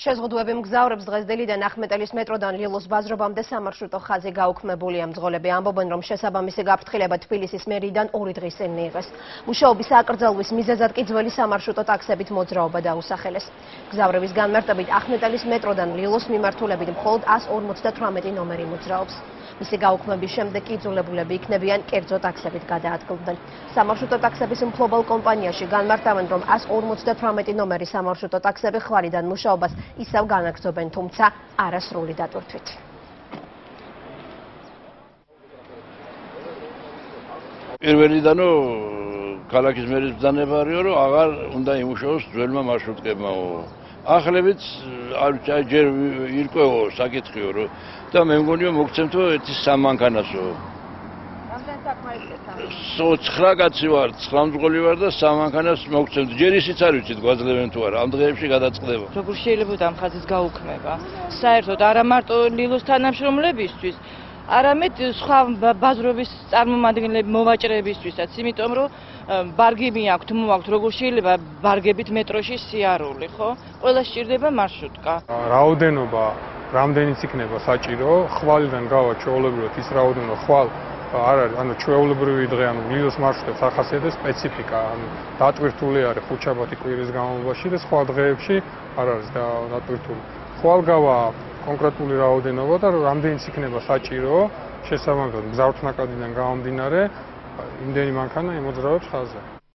შეზღუდვები მგზავრებს დღესდელიდან ახმეტელის მეტროდან ლილოს ბაზრობამდე სამარშრუტო ხაზი გაუქმებულია. მძღოლები ამბობენ, რომ შესაბამისი გაფრთხილება თბილისის მერიდან 2 დღის წინ მიიღეს. მუშაობის აკრძალვის მიზეზად კი ძველი სამარშრუტო ტაქსებით მოძრაობა დაუსახელეს. მგზავრების განმარტებით ახმეტელის მეტროდან ლილოს მიმართულებით მხოლოდ 158 ნომერი მოძრაობს. მისი გაუქმების შემდეგ კი იძულებულები იქნებიან კერძო ტაქსებით გადაადგილდნენ. სამარშრუტო ტაქსების მფლობელ კომპანიაში განმარტავენ, რომ 158 ნომერი სამარშრუტო ტაქსები ხვალიდან მუშაობას ისევ განაგრძობენ, თუმცა არასრული დატვირთვით. პირველიდანო ქალაქის მერის ბრძანებაა, რომ აღარ უნდა იმუშაოს ძველმა მარშრუტებმაო. ახლებიც ჯერ ირკვეო საკითხიო და მე მგონია მოგცემთო ერთი სამანქანასო. Ramdan sakmayacağız. Soğukla kaçıyor, sıklamzgoli var da samankana smokçum. Cerisi çarıcıt gazleben tuvar. Amdığım hepsi kadar çıkıyor. Çok şeyle bu tam kaçız gaukmeba. Sayırto da aramart o Lilos tanım şurumle bistiyiz. Aramet sıkam bazrobis armum adınla muvaçere bistiyiz. Simit omro bargi mi yaptım muvak. Çok şeyle ba bargi bit metroşi siyarol. İxo olaştırdı ba marşutka. Raudenoba Ramdan sikneba saçiro. Xvaldan gava çoğulur. Tis Raudeno xval. Ara, ano çöğülbrüvi idreyan, Lilos marşrutebs ახასიათებს სპეციფიკა. Დატვირთული არის ხუჩაბათი კვირის განმავლობაში და სხვა დღეებში არ არის დატვირთული. ხვალგავა კონკრეტული რაოდენობა და რამდენიც იქნება საჭირო შესაბამისად მგზავრთნაკადიდან გამომდინარე, იმდენი მანქანა იმოძრავებს ხაზზე.